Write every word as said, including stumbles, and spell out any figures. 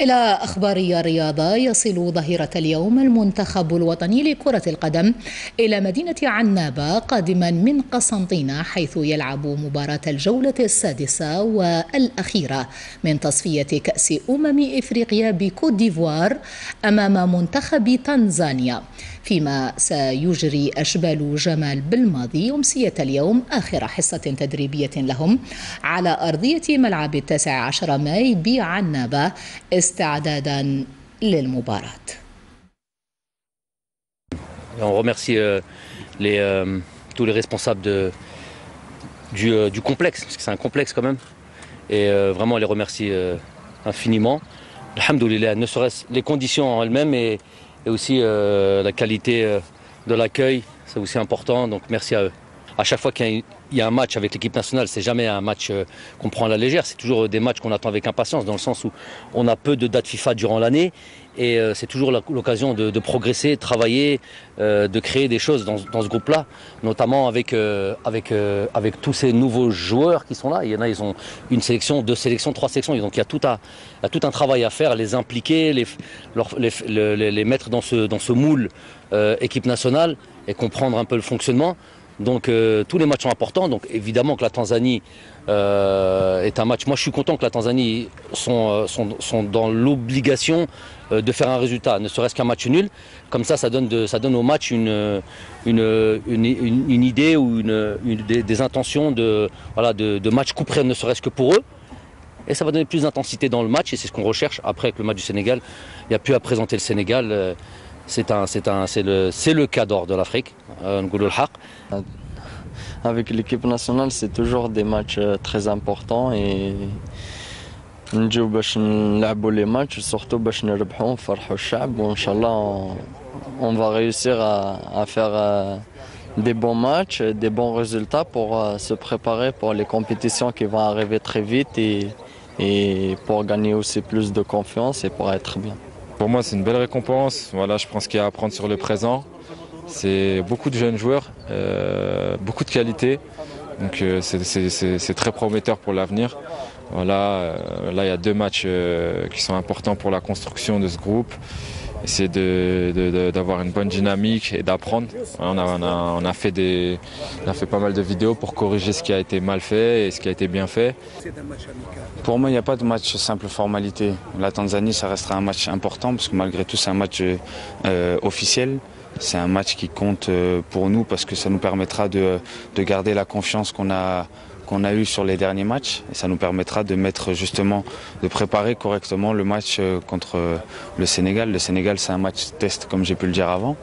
إلى أخبار الرياضة، يصل ظهيرة اليوم المنتخب الوطني لكرة القدم إلى مدينة عنابة قادما من قسنطينة، حيث يلعب مباراة الجولة السادسة والأخيرة من تصفية كأس أمم إفريقيا بكوت ديفوار أمام منتخب تنزانيا، فيما سيجري أشبال جمال بالماضي أمسية اليوم آخر حصة تدريبية لهم على أرضية ملعب التاسع عشر ماي بعنابة استعدادا للمباراة. On remercie euh, les, euh, tous les responsables de, du, euh, du complexe, parce que c'est un complexe quand même, et euh, vraiment on les remercie euh, infiniment. Alhamdoulilah, ne serait-ce les conditions en elles-mêmes et, et aussi euh, la qualité euh, de l'accueil, c'est aussi important, donc merci à eux. À chaque fois qu'il y a un match avec l'équipe nationale, c'est jamais un match qu'on prend à la légère, c'est toujours des matchs qu'on attend avec impatience, dans le sens où on a peu de dates FIFA durant l'année, et c'est toujours l'occasion de, de progresser, de travailler, de créer des choses dans, dans ce groupe-là, notamment avec, avec, avec tous ces nouveaux joueurs qui sont là. Il y en a, ils ont une sélection, deux sélections, trois sélections, donc il y a tout, à, il y a tout un travail à faire, les impliquer, les, les, les, les mettre dans ce, dans ce moule euh, équipe nationale, et comprendre un peu le fonctionnement. Donc euh, tous les matchs sont importants, donc évidemment que la Tanzanie euh, est un match. Moi je suis content que la Tanzanie sont, sont, sont dans l'obligation de faire un résultat, ne serait-ce qu'un match nul. Comme ça, ça donne, de, ça donne au match une, une, une, une, une idée ou une, une, des, des intentions de, voilà, de, de match couperé, ne serait-ce que pour eux. Et ça va donner plus d'intensité dans le match et c'est ce qu'on recherche. Après, avec le match du Sénégal, il n'y a plus à présenter le Sénégal. C'est un, c'est un, c'est le, c'est le cadre de l'Afrique, N'Goulou Haq. Avec l'équipe nationale, c'est toujours des matchs très importants et nous jouons les matchs, surtout pour nous rebondir, farhou chab. Inch'Allah, on va réussir à, à faire des bons matchs, des bons résultats pour se préparer pour les compétitions qui vont arriver très vite et, et pour gagner aussi plus de confiance et pour être bien. Pour moi, c'est une belle récompense. Voilà, je pense qu'il y a à apprendre sur le présent. C'est beaucoup de jeunes joueurs, euh, beaucoup de qualité. Donc euh, c'est très prometteur pour l'avenir. Voilà, euh, là, il y a deux matchs euh, qui sont importants pour la construction de ce groupe. C'est d'avoir une bonne dynamique et d'apprendre. On a, on, a, on, a fait des, on a fait pas mal de vidéos pour corriger ce qui a été mal fait et ce qui a été bien fait. Pour moi, il n'y a pas de match simple formalité. La Tanzanie, ça restera un match important parce que malgré tout, c'est un match euh, officiel. C'est un match qui compte pour nous parce que ça nous permettra de, de garder la confiance qu'on a, qu'on a eue sur les derniers matchs. Et ça nous permettra de mettre justement, de préparer correctement le match contre le Sénégal. Le Sénégal, c'est un match test, comme j'ai pu le dire avant.